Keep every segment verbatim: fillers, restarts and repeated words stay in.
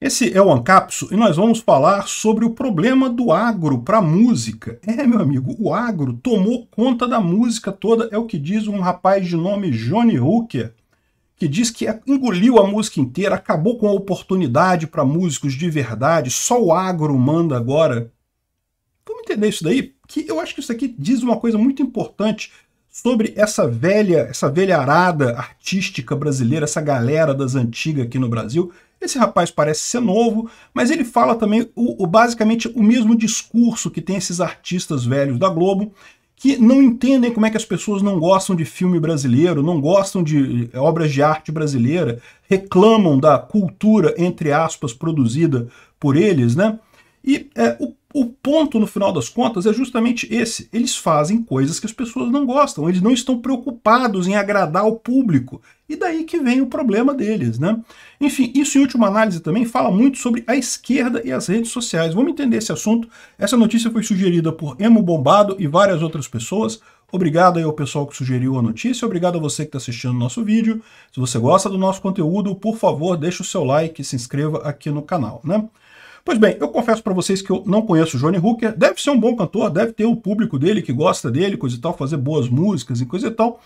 Esse é o AnCapsu e nós vamos falar sobre o problema do agro para a música. É, meu amigo, o agro tomou conta da música toda, é o que diz um rapaz de nome Johnny Hooker, que diz que engoliu a música inteira, acabou com a oportunidade para músicos de verdade, só o agro manda agora. Vamos entender isso daí? Que eu acho que isso aqui diz uma coisa muito importante sobre essa velha, essa velharada artística brasileira, essa galera das antigas aqui no Brasil. Esse rapaz parece ser novo, mas ele fala também o, o, basicamente o mesmo discurso que tem esses artistas velhos da Globo, que não entendem como é que as pessoas não gostam de filme brasileiro, não gostam de obras de arte brasileira, reclamam da cultura, entre aspas, produzida por eles, né? E é, o, o ponto, no final das contas, é justamente esse. Eles fazem coisas que as pessoas não gostam, eles não estão preocupados em agradar o público. E daí que vem o problema deles, né? Enfim, isso em última análise também fala muito sobre a esquerda e as redes sociais. Vamos entender esse assunto. Essa notícia foi sugerida por Emo Bombado e várias outras pessoas. Obrigado aí ao pessoal que sugeriu a notícia. Obrigado a você que está assistindo o nosso vídeo. Se você gosta do nosso conteúdo, por favor, deixa o seu like e se inscreva aqui no canal, né? Pois bem, eu confesso para vocês que eu não conheço o Johnny Hooker, deve ser um bom cantor, deve ter o público dele que gosta dele, coisa e tal, fazer boas músicas e coisa e tal,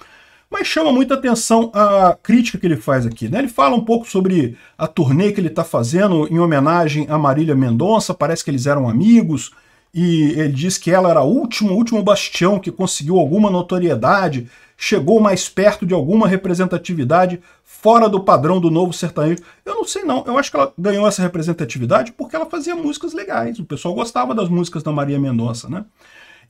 mas chama muita atenção a crítica que ele faz aqui, né? Ele fala um pouco sobre a turnê que ele está fazendo em homenagem a Marília Mendonça, parece que eles eram amigos, e ele diz que ela era o último, último bastião que conseguiu alguma notoriedade, chegou mais perto de alguma representatividade fora do padrão do novo sertanejo. Eu não sei não, eu acho que ela ganhou essa representatividade porque ela fazia músicas legais, o pessoal gostava das músicas da Marília Mendonça, né?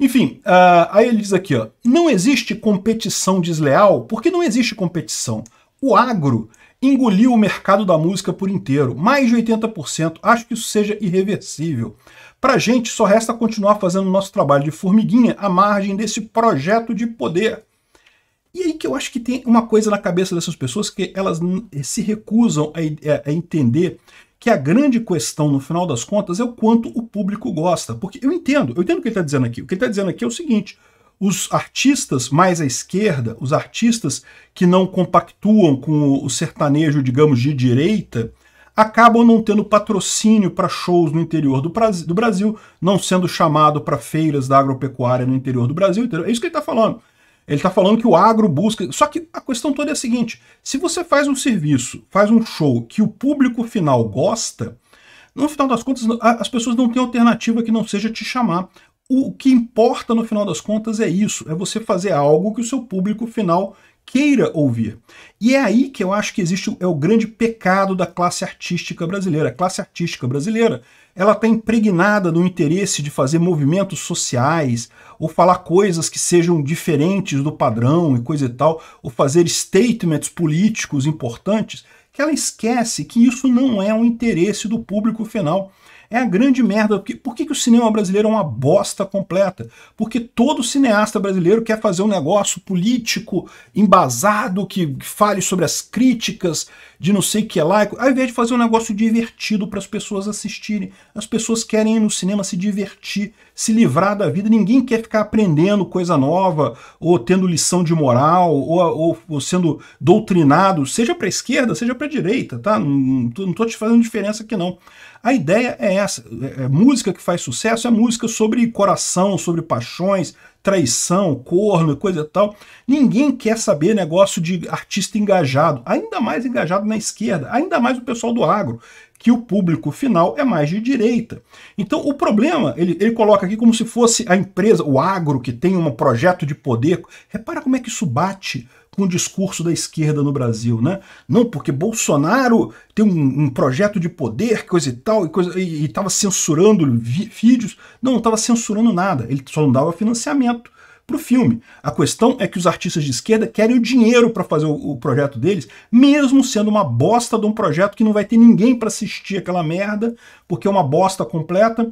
Enfim, uh, aí ele diz aqui, ó, não existe competição desleal, porque não existe competição. O agro engoliu o mercado da música por inteiro, mais de oitenta por cento, acho que isso seja irreversível. Pra gente só resta continuar fazendo o nosso trabalho de formiguinha à margem desse projeto de poder. E aí que eu acho que tem uma coisa na cabeça dessas pessoas que elas se recusam a, a entender que a grande questão, no final das contas, é o quanto o público gosta. Porque eu entendo, eu entendo o que ele está dizendo aqui. O que ele está dizendo aqui é o seguinte, os artistas mais à esquerda, os artistas que não compactuam com o sertanejo, digamos, de direita, acabam não tendo patrocínio para shows no interior do Brasil, não sendo chamado para feiras da agropecuária no interior do Brasil. É isso que ele está falando. Ele está falando que o agro busca... Só que a questão toda é a seguinte, se você faz um serviço, faz um show que o público final gosta, no final das contas as pessoas não têm alternativa que não seja te chamar. O que importa no final das contas é isso, é você fazer algo que o seu público final queira ouvir. E é aí que eu acho que existe é o grande pecado da classe artística brasileira. A classe artística brasileira, ela está impregnada do interesse de fazer movimentos sociais, ou falar coisas que sejam diferentes do padrão e coisa e tal, ou fazer statements políticos importantes, que ela esquece que isso não é um interesse do público final. É a grande merda. Porque, por que, que o cinema brasileiro é uma bosta completa? Porque todo cineasta brasileiro quer fazer um negócio político, embasado, que fale sobre as críticas de não sei o que lá, ao invés de fazer um negócio divertido para as pessoas assistirem. As pessoas querem ir no cinema se divertir, se livrar da vida. Ninguém quer ficar aprendendo coisa nova, ou tendo lição de moral, ou, ou, ou sendo doutrinado, seja para a esquerda, seja para a direita, tá? Não estou te fazendo diferença aqui, não. A ideia é essa, é, é, música que faz sucesso é música sobre coração, sobre paixões, traição, corno, coisa e tal. Ninguém quer saber negócio de artista engajado, ainda mais engajado na esquerda, ainda mais o pessoal do agro, que o público final é mais de direita. Então o problema, ele, ele coloca aqui como se fosse a empresa, o agro, que tem um projeto de poder. Repara como é que isso bate com o discurso da esquerda no Brasil, né? Não, porque Bolsonaro tem um, um projeto de poder, coisa e tal, e estava censurando vídeos. Não, não estava censurando nada, ele só não dava financiamento para o filme. A questão é que os artistas de esquerda querem o dinheiro para fazer o, o projeto deles, mesmo sendo uma bosta de um projeto que não vai ter ninguém para assistir aquela merda, porque é uma bosta completa.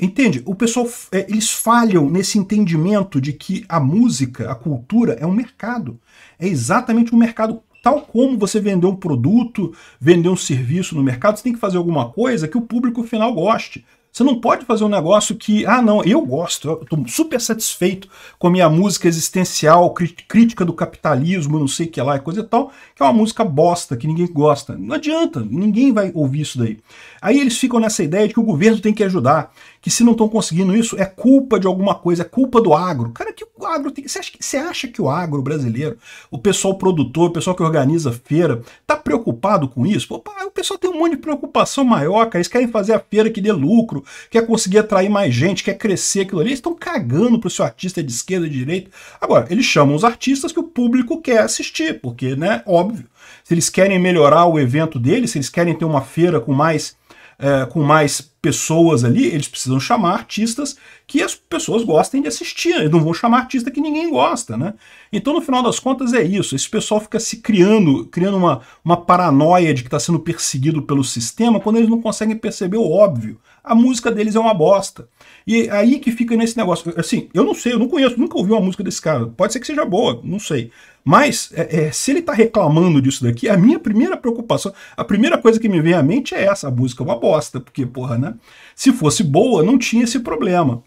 Entende? O pessoal, é, eles falham nesse entendimento de que a música, a cultura, é um mercado. É exatamente um mercado. Tal como você vender um produto, vender um serviço no mercado, você tem que fazer alguma coisa que o público final goste. Você não pode fazer um negócio que, ah não, eu gosto, eu estou super satisfeito com a minha música existencial, crítica do capitalismo, não sei o que lá, e coisa e tal, que é uma música bosta, que ninguém gosta. Não adianta, ninguém vai ouvir isso daí. Aí eles ficam nessa ideia de que o governo tem que ajudar, que se não estão conseguindo isso, é culpa de alguma coisa, é culpa do agro. Cara, que o agro tem... Você acha que, você acha que o agro brasileiro, o pessoal produtor, o pessoal que organiza feira, tá preocupado com isso? Opa, o pessoal tem um monte de preocupação maior, cara, eles querem fazer a feira que dê lucro, quer conseguir atrair mais gente, quer crescer aquilo ali, eles estão cagando pro seu artista de esquerda, de direita. Agora, eles chamam os artistas que o público quer assistir, porque, né, óbvio, se eles querem melhorar o evento deles, se eles querem ter uma feira com mais... É, com mais pessoas ali, eles precisam chamar artistas que as pessoas gostem de assistir, eles não vão chamar artista que ninguém gosta, né? Então, no final das contas, é isso, esse pessoal fica se criando, criando uma, uma paranoia de que está sendo perseguido pelo sistema, quando eles não conseguem perceber o óbvio. A música deles é uma bosta. E aí que fica nesse negócio, assim, eu não sei, eu não conheço, nunca ouvi uma música desse cara, pode ser que seja boa, não sei. Mas, é, é, se ele tá reclamando disso daqui, a minha primeira preocupação, a primeira coisa que me vem à mente é essa, a música é uma bosta, porque, porra, né? Se fosse boa, não tinha esse problema.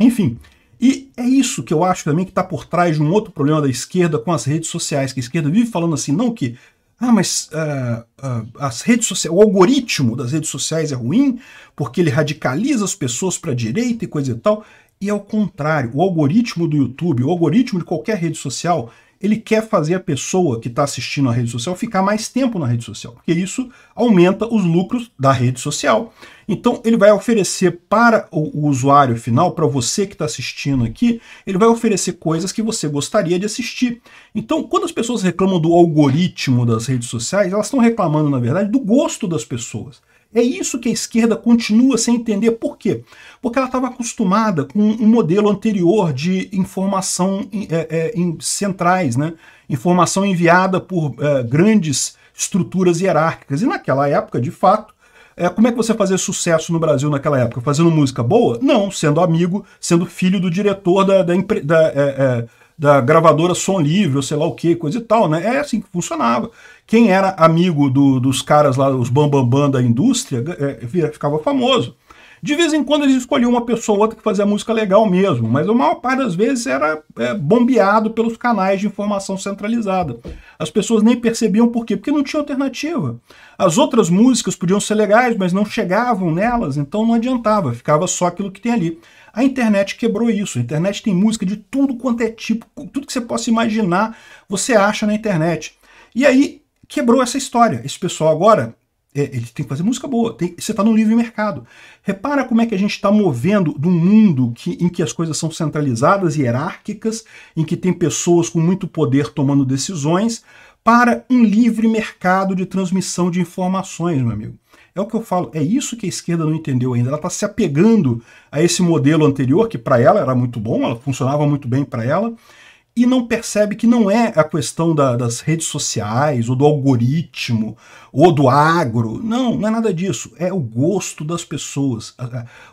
Enfim, e é isso que eu acho também que tá por trás de um outro problema da esquerda com as redes sociais, que a esquerda vive falando assim, não que... Ah, mas uh, uh, as redes sociais, o algoritmo das redes sociais é ruim, porque ele radicaliza as pessoas para a direita e coisa e tal. E ao contrário, o algoritmo do YouTube, o algoritmo de qualquer rede social... ele quer fazer a pessoa que está assistindo a rede social ficar mais tempo na rede social, porque isso aumenta os lucros da rede social. Então ele vai oferecer para o usuário final, para você que está assistindo aqui, ele vai oferecer coisas que você gostaria de assistir. Então quando as pessoas reclamam do algoritmo das redes sociais, elas estão reclamando, na verdade, do gosto das pessoas. É isso que a esquerda continua sem entender. Por quê? Porque ela estava acostumada com um modelo anterior de informação em, é, em centrais, né? Informação enviada por é, grandes estruturas hierárquicas. E naquela época, de fato, é, como é que você fazia sucesso no Brasil naquela época? Fazendo música boa? Não, sendo amigo, sendo filho do diretor da, da, da, é, é, da gravadora Som Livre, ou sei lá o que, coisa e tal, né? É assim que funcionava. Quem era amigo do, dos caras lá, os bambambam bam, bam da indústria, é, ficava famoso. De vez em quando eles escolhiam uma pessoa ou outra que fazia música legal mesmo, mas a maior parte das vezes era é, bombeado pelos canais de informação centralizada. As pessoas nem percebiam por quê, porque não tinha alternativa. As outras músicas podiam ser legais, mas não chegavam nelas, então não adiantava, ficava só aquilo que tem ali. A internet quebrou isso, a internet tem música de tudo quanto é tipo, tudo que você possa imaginar, você acha na internet. E aí... quebrou essa história. Esse pessoal agora, é, ele tem que fazer música boa. Tem, você está no livre mercado. Repara como é que a gente está movendo de um mundo que, em que as coisas são centralizadas e hierárquicas, em que tem pessoas com muito poder tomando decisões, para um livre mercado de transmissão de informações, meu amigo. É o que eu falo, é isso que a esquerda não entendeu ainda. Ela está se apegando a esse modelo anterior, que para ela era muito bom, ela funcionava muito bem para ela, e não percebe que não é a questão da, das redes sociais, ou do algoritmo, ou do agro. Não, não é nada disso. É o gosto das pessoas.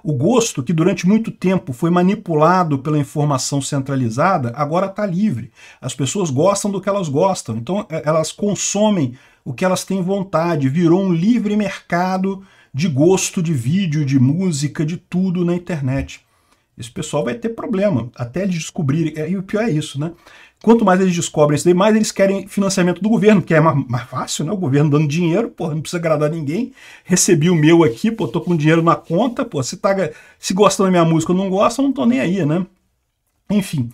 O gosto que durante muito tempo foi manipulado pela informação centralizada, agora está livre. As pessoas gostam do que elas gostam. Então elas consomem o que elas têm vontade. Virou um livre mercado de gosto, de vídeo, de música, de tudo na internet. Esse pessoal vai ter problema, até eles descobrirem, e o pior é isso, né? Quanto mais eles descobrem isso daí, mais eles querem financiamento do governo, que é mais, mais fácil, né? O governo dando dinheiro, porra, não precisa agradar ninguém, recebi o meu aqui, pô, tô com dinheiro na conta, pô, se, tá, se gosta da minha música ou não gosta, eu não tô nem aí, né? Enfim,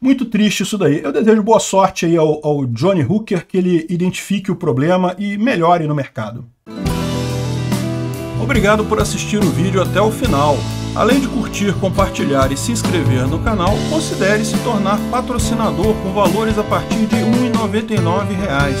muito triste isso daí. Eu desejo boa sorte aí ao, ao Johnny Hooker, que ele identifique o problema e melhore no mercado. Obrigado por assistir o vídeo até o final. Além de curtir, compartilhar e se inscrever no canal, considere se tornar patrocinador com valores a partir de um real e noventa e nove centavos.